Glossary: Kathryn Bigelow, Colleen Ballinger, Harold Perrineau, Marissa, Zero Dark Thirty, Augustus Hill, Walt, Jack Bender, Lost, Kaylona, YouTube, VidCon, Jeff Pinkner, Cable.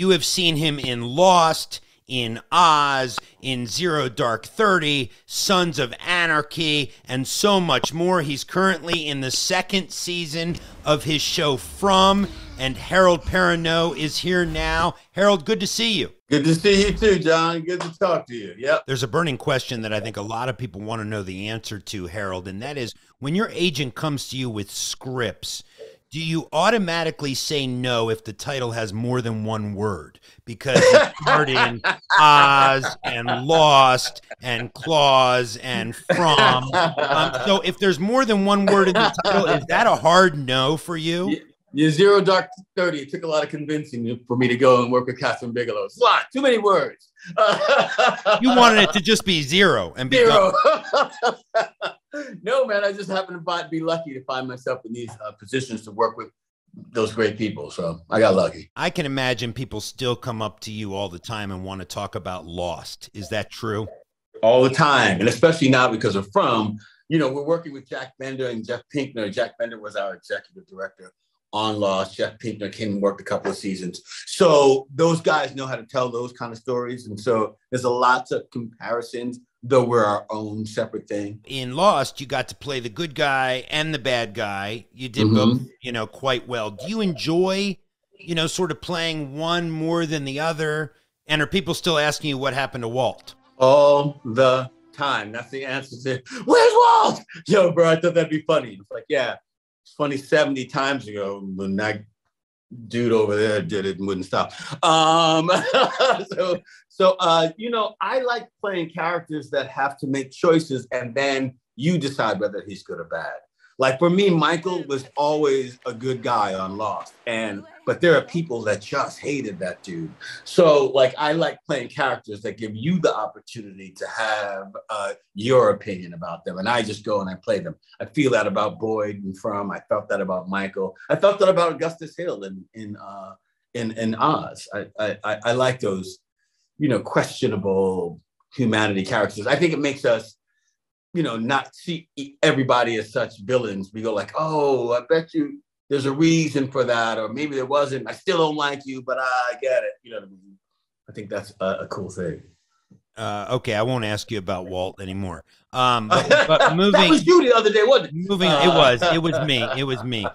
You have seen him in Lost, in Oz, in Zero Dark 30, Sons of Anarchy, and so much more. He's currently in the second season of his show From, and Harold Perrineau is here now. Harold, good to see you. Good to see you too, John. Good to talk to you. Yep. There's a burning question that I think a lot of people want to know the answer to, Harold, and that is, when your agent comes to you with scripts, do you automatically say no if the title has more than one word? Because it started in Oz and Lost and Claws and From. So if there's more than one word in the title, is that a hard no for you? Yeah, Zero Dark 30. It took a lot of convincing for me to go and work with Kathryn Bigelow. It's a lot. Too many words. You wanted it to just be zero and be zero. No, man, I just happen to be lucky to find myself in these positions to work with those great people. So I got lucky. I can imagine people still come up to you all the time and want to talk about Lost. Is that true? All the time. And especially now because of From, you know, we're working with Jack Bender and Jeff Pinkner. Jack Bender was our executive director on Lost. Jeff Pinkner came and worked a couple of seasons. So those guys know how to tell those kind of stories. And so there's a lot of comparisons, though we're our own separate thing. In Lost, you got to play the good guy and the bad guy. You did both, you know, quite well. Do you enjoy, you know, sort of playing one more than the other? And are people still asking you what happened to Walt? All the time. That's the answer to, where's Walt? Yo, bro, I thought that'd be funny. It's like, yeah, it's funny 70 times ago when that dude over there did it and wouldn't stop. You know, I like playing characters that have to make choices and then you decide whether he's good or bad. Like for me, Michael was always a good guy on Lost, but there are people that just hated that dude. So like, I like playing characters that give you the opportunity to have your opinion about them, and I just go and I play them. I feel that about Boyd and From. I felt that about Michael. I felt that about Augustus Hill in Oz. I like those, you know, questionable humanity characters. I think it makes us, you know, not see everybody as such villains. We go like, oh, I bet you there's a reason for that, or maybe there wasn't. I still don't like you, but I get it. You know what I mean? I think that's a cool thing. Okay, I won't ask you about Walt anymore. But moving. That was you the other day, wasn't it? It was me.